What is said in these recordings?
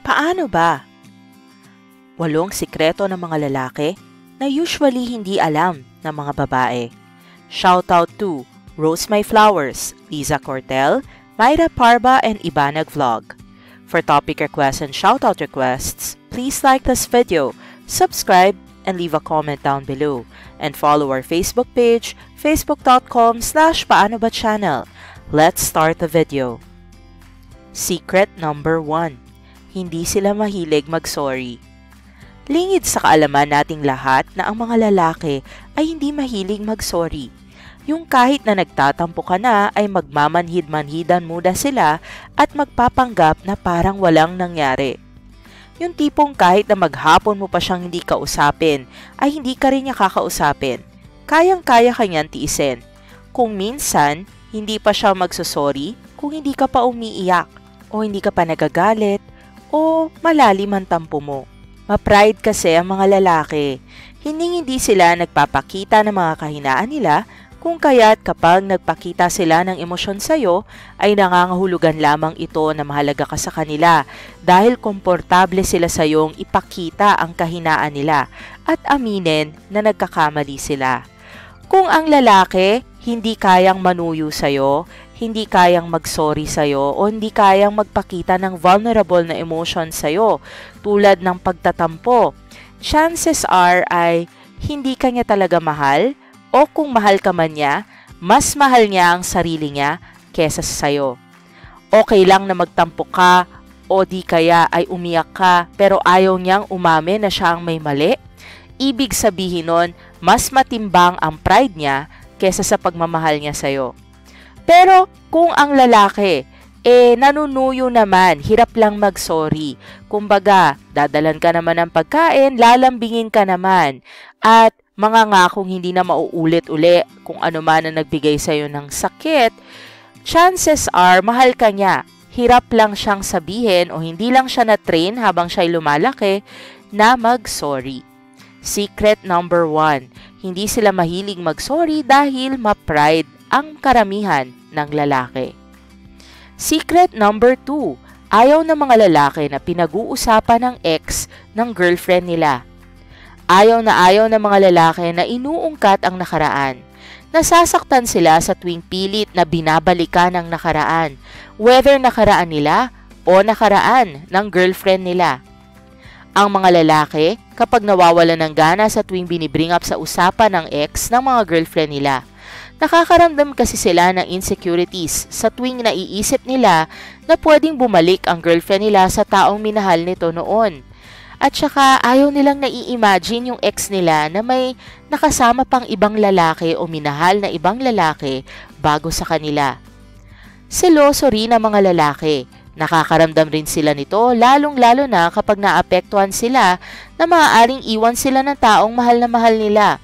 Paano ba? 8 sikreto ng mga lalaki na usually hindi alam ng mga babae. Shoutout to Rose My Flowers, Lisa Cortel, Mayra Parba, and Ibanag Vlog. For topic requests and shoutout requests, please like this video, subscribe, and leave a comment down below. And follow our Facebook page, facebook.com/Paano Ba channel. Let's start the video. Secret number 1. Hindi sila mahilig mag-sorry. Lingid sa kaalaman nating lahat na ang mga lalaki ay hindi mahilig mag-sorry. Yung kahit na nagtatampo ka na ay magmamanhid-manhidan muna sila at magpapanggap na parang walang nangyari. Yung tipong kahit na maghapon mo pa siyang hindi kausapin ay hindi ka rin niya kakausapin. Kayang-kaya ka niyan tiisin. Kung minsan, hindi pa siya magsusorry kung hindi ka pa umiiyak o hindi ka pa nagagalit o malalim ang tampo mo. Ma-pride kasi ang mga lalaki. Hindi sila nagpapakita ng mga kahinaan nila kung kaya't kapag nagpakita sila ng emosyon sa'yo ay nangangahulugan lamang ito na mahalaga ka sa kanila dahil komportable sila sa'yong ipakita ang kahinaan nila at aminin na nagkakamali sila. Kung ang lalaki hindi kayang manuyo sa'yo, hindi kayang mag-sorry sa'yo o hindi kayang magpakita ng vulnerable na emotion sa'yo tulad ng pagtatampo, chances are ay hindi ka niya talaga mahal o kung mahal ka man niya, mas mahal niya ang sarili niya kesa sa'yo. Okay lang na magtampo ka o di kaya ay umiyak ka pero ayaw niyang umamin na siya ang may mali. Ibig sabihin nun, mas matimbang ang pride niya kesa sa pagmamahal niya sa'yo. Pero kung ang lalaki, nanunuyo naman, hirap lang mag-sorry. Kumbaga, dadalan ka naman ng pagkain, lalambingin ka naman. At mangangakong hindi na mauulit-uli kung ano man ang nagbigay sa'yo ng sakit, chances are mahal ka niya. Hirap lang siyang sabihin o hindi lang siya na-train habang siya'y lumalaki na mag-sorry. Secret number 1. Hindi sila mahilig mag-sorry dahil ma-pride ang karamihan ng lalaki. Secret number 2, ayaw ng mga lalaki na pinag-uusapan ng ex ng girlfriend nila. Ayaw ng mga lalaki na inuungkat ang nakaraan. Nasasaktan sila sa tuwing pilit na binabalikan ang nakaraan, whether nakaraan nila o nakaraan ng girlfriend nila. Ang mga lalaki, kapag nawawala ng gana sa tuwing binibring up sa usapan ng ex ng mga girlfriend nila, nakakaramdam kasi sila ng insecurities sa tuwing naiisip nila na pwedeng bumalik ang girlfriend nila sa taong minahal nito noon. At saka ayaw nilang nai-imagine yung ex nila na may nakasama pang ibang lalaki o minahal na ibang lalaki bago sa kanila. Seloso rin ang mga lalaki. Nakakaramdam rin sila nito lalong-lalo na kapag naapektuhan sila na maaaring iwan sila ng taong mahal na mahal nila.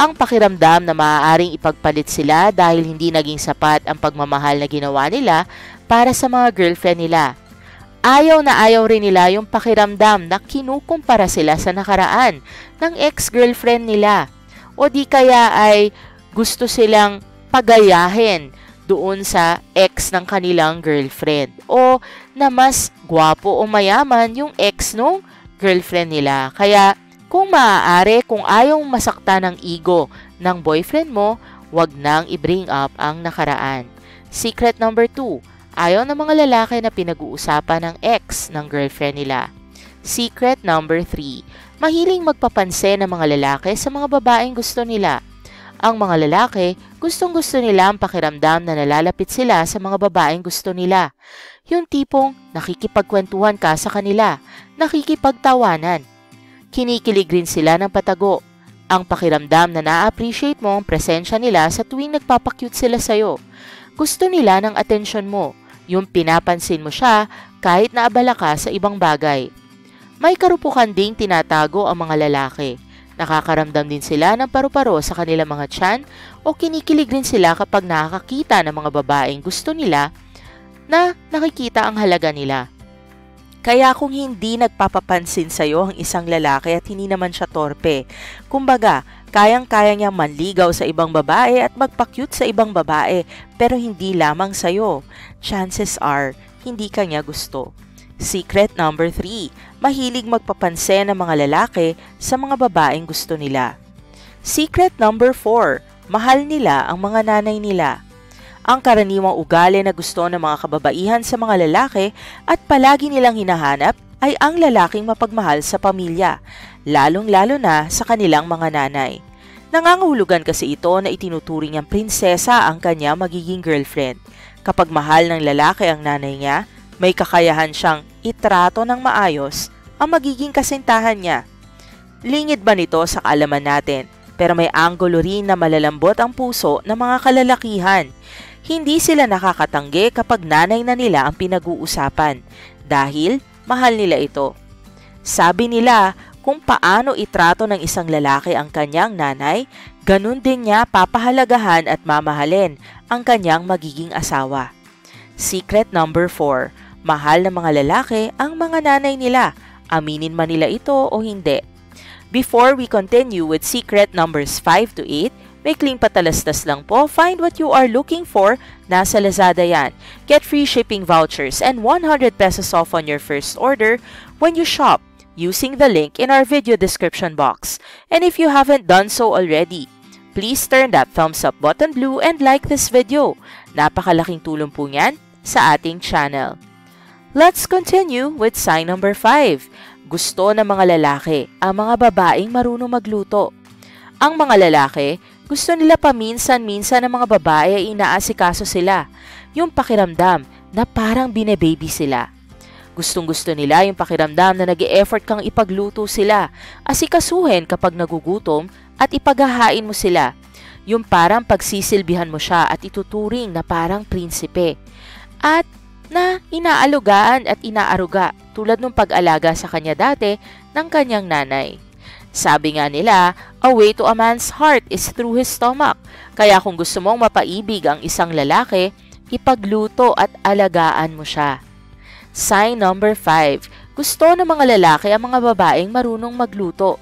Ang pakiramdam na maaaring ipagpalit sila dahil hindi naging sapat ang pagmamahal na ginawa nila para sa mga girlfriend nila. Ayaw na ayaw rin nila yung pakiramdam na kinukumpara sila sa nakaraan ng ex-girlfriend nila o di kaya ay gusto silang pagayahin doon sa ex ng kanilang girlfriend o na mas gwapo o mayaman yung ex nung girlfriend nila. Kaya kung maaari, kung ayaw masakta ng ego ng boyfriend mo, wag nang i-bring up ang nakaraan. Secret number 2, ayaw ng mga lalaki na pinag-uusapan ng ex ng girlfriend nila. Secret number 3, mahiling magpapansin ng mga lalaki sa mga babaeng gusto nila. Ang mga lalaki, gustong-gusto nila ang pakiramdam na nalalapit sila sa mga babaeng gusto nila. Yung tipong nakikipagkwentuhan ka sa kanila, nakikipagtawanan. Kinikilig rin sila ng patago. Ang pakiramdam na na-appreciate mo ang presensya nila sa tuwing nagpapakyut sila sa'yo. Gusto nila ng atensyon mo, yung pinapansin mo siya kahit naabala ka sa ibang bagay. May karupukan ding tinatago ang mga lalaki. Nakakaramdam din sila ng paru-paro sa kanilang mga tiyan o kinikilig rin sila kapag nakakakita ng mga babaeng gusto nila na nakikita ang halaga nila. Kaya kung hindi nagpapapansin sa'yo ang isang lalaki at hindi naman siya torpe, kumbaga, kayang-kaya niyang manligaw sa ibang babae at magpa-cute sa ibang babae pero hindi lamang sa'yo, chances are, hindi ka niya gusto. Secret number 3, mahilig magpapansin ng mga lalaki sa mga babaeng gusto nila. Secret number 4, mahal nila ang mga nanay nila. Ang karaniwang ugali na gusto ng mga kababaihan sa mga lalaki at palagi nilang hinahanap ay ang lalaking mapagmahal sa pamilya, lalong-lalo na sa kanilang mga nanay. Nangangahulugan kasi ito na itinuturing niyang prinsesa ang kanya magiging girlfriend. Kapag mahal ng lalaki ang nanay niya, may kakayahan siyang itrato ng maayos ang magiging kasintahan niya. Lingid ba nito sa kaalaman natin, pero may anggulo rin na malalambot ang puso ng mga kalalakihan. Hindi sila nakakatanggi kapag nanay na nila ang pinag-uusapan dahil mahal nila ito. Sabi nila kung paano itrato ng isang lalaki ang kanyang nanay, ganun din niya papahalagahan at mamahalin ang kanyang magiging asawa. Secret number 4. Mahal ng mga lalaki ang mga nanay nila, aminin man nila ito o hindi. Before we continue with secret numbers 5 to 8, may kling patalastas lang po, find what you are looking for, nasa Lazada yan. Get free shipping vouchers and 100 pesos off on your first order when you shop using the link in our video description box. And if you haven't done so already, please turn that thumbs up button blue and like this video. Napakalaking tulong po niyan sa ating channel. Let's continue with sign number 5. Gusto ng mga lalaki ang mga babaeng marunong magluto. Ang mga lalaki, gusto nila paminsan-minsan ng mga babae ay inaasikaso sila. Yung pakiramdam na parang bine-baby sila. Gustong-gusto nila yung pakiramdam na nag-e-effort kang ipagluto sila, asikasuhin kapag nagugutom at ipaghahain mo sila. Yung parang pagsisilbihan mo siya at ituturing na parang prinsipe. At na inaalugaan at inaaruga tulad ng pag-alaga sa kanya dati ng kanyang nanay. Sabi nga nila, a way to a man's heart is through his stomach. Kaya kung gusto mong mapaibig ang isang lalaki, ipagluto at alagaan mo siya. Sign number 5. Gusto ng mga lalaki ang mga babaeng marunong magluto.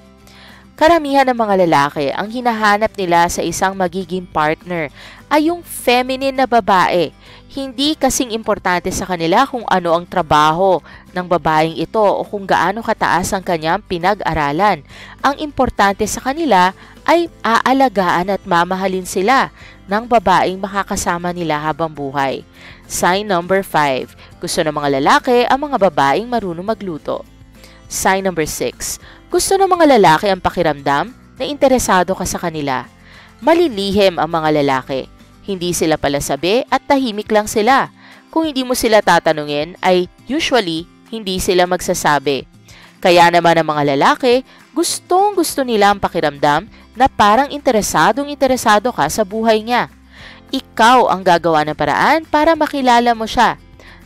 Karamihan ng mga lalaki, ang hinahanap nila sa isang magiging partner ay yung feminine na babae. Hindi kasing importante sa kanila kung ano ang trabaho ng babaeng ito o kung gaano kataas ang kanyang pinag-aralan. Ang importante sa kanila ay aalagaan at mamahalin sila ng babaeng makakasama nila habang buhay. Sign number 5. Gusto ng mga lalaki ang mga babaeng marunong magluto. Sign number 6. Gusto ng mga lalaki ang pakiramdam na interesado ka sa kanila. Malilihim ang mga lalaki. Hindi sila palasabi at tahimik lang sila. Kung hindi mo sila tatanungin ay usually hindi sila magsasabi. Kaya naman ang mga lalaki, gustong-gusto nila ang pakiramdam na parang interesadong-interesado ka sa buhay niya. Ikaw ang gagawa ng paraan para makilala mo siya.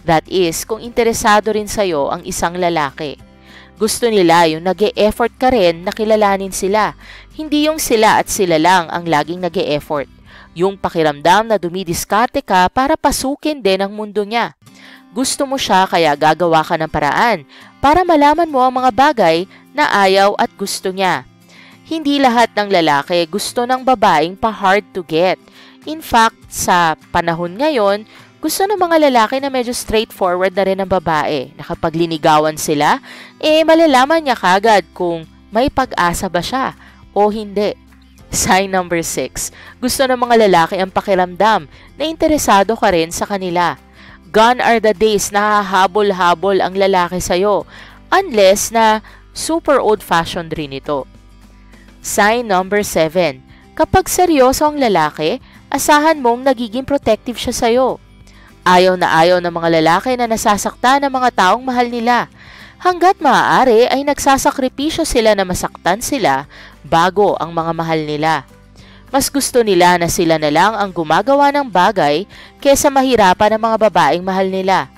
That is, kung interesado rin sa'yo ang isang lalaki. Gusto nila yung nag-e-effort ka rin na kilalanin sila. Hindi yung sila at sila lang ang laging nag-e-effort. Yung pakiramdam na dumidiskarte ka para pasukin din ang mundo niya. Gusto mo siya kaya gagawa ka ng paraan para malaman mo ang mga bagay na ayaw at gusto niya. Hindi lahat ng lalaki gusto ng babaeng pa-hard to get. In fact, sa panahon ngayon, gusto ng mga lalaki na medyo straightforward na rin ang babae. Nakapaglinigawan sila, malalaman niya kagad kung may pag-asa ba siya o hindi. Sign number 6. Gusto ng mga lalaki ang pakiramdam na interesado ka rin sa kanila. Gone are the days na hahabol-habol ang lalaki sa'yo unless na super old-fashioned rin ito. Sign number 7. Kapag seryoso ang lalaki, asahan mong nagiging protective siya sa'yo. Ayaw na ayaw ng mga lalaki na nasasaktan ng mga taong mahal nila. Hanggat maaari ay nagsasakripisyo sila na masaktan sila bago ang mga mahal nila. Mas gusto nila na sila na lang ang gumagawa ng bagay kesa mahirapan ng mga babaeng mahal nila.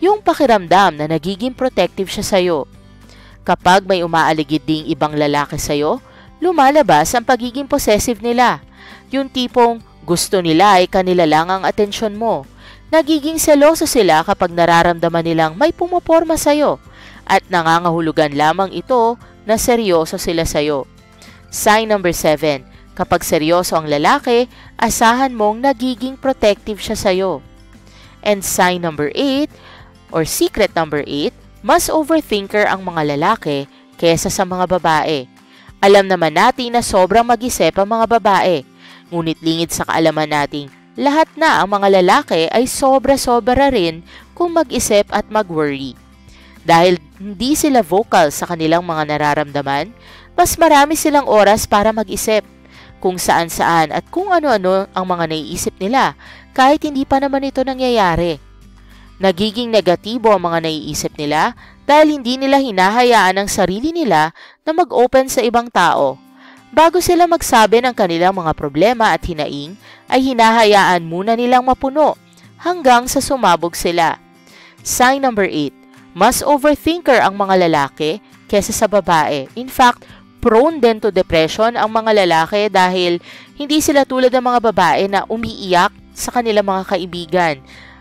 Yung pakiramdam na nagiging protective siya sa'yo. Kapag may umaaligid ding ibang lalaki sa'yo, lumalabas ang pagiging possessive nila. Yung tipong gusto nila ay kanila lang ang atensyon mo. Nagiging seloso sila kapag nararamdaman nilang may pumaporma sa'yo at nangangahulugan lamang ito na seryoso sila sa'yo. Sign number 7. Kapag seryoso ang lalaki, asahan mong nagiging protective siya sa'yo. And sign number 8 or secret number 8, mas overthinker ang mga lalaki kesa sa mga babae. Alam naman natin na sobrang mag-isip ang mga babae, ngunit lingid sa kaalaman natin, lahat na ang mga lalaki ay sobra-sobra rin kung mag-isip at mag-worry. Dahil hindi sila vocal sa kanilang mga nararamdaman, mas marami silang oras para mag-isip kung saan-saan at kung ano-ano ang mga naiisip nila kahit hindi pa naman ito nangyayari. Nagiging negatibo ang mga naiisip nila dahil hindi nila hinahayaan ang sarili nila na mag-open sa ibang tao. Bago sila magsabi ng kanilang mga problema at hinaing, ay hinahayaan muna nilang mapuno hanggang sa sumabog sila. Sign number 8. Mas overthinker ang mga lalaki kesa sa babae. In fact, prone din to depression ang mga lalaki dahil hindi sila tulad ng mga babae na umiiyak sa kanilang mga kaibigan.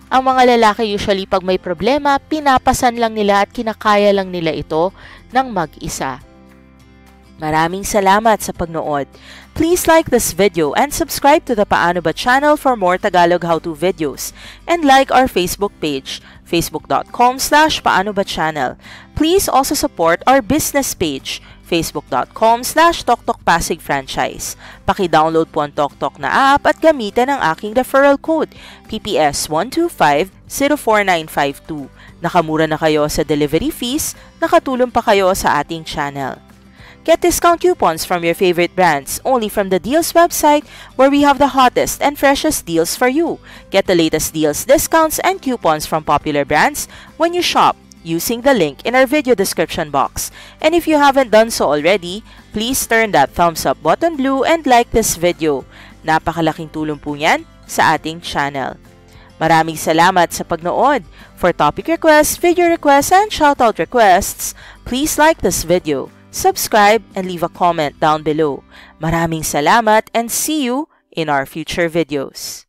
Ang mga lalaki usually pag may problema, pinapasan lang nila at kinakaya lang nila ito ng mag-isa. Maraming salamat sa pagnood. Please like this video and subscribe to the Paano Ba channel for more Tagalog how-to videos. And like our Facebook page, facebook.com/paanobachannel. Please also support our business page, facebook.com/TokTok Pasig Franchise. Paki-download po ang Toktok na app at gamitan ang aking referral code, PPS12504952. Nakamura na kayo sa delivery fees, nakatulong pa kayo sa ating channel. Get discount coupons from your favorite brands only from the Deals website, where we have the hottest and freshest deals for you. Get the latest deals, discounts, and coupons from popular brands when you shop using the link in our video description box. And if you haven't done so already, please turn that thumbs up button blue and like this video. Napakalaking tulong po yan sa ating channel. Maraming salamat sa pagnood. For topic requests, video requests, and shoutout requests, please like this video, subscribe, and leave a comment down below. Maraming salamat and see you in our future videos.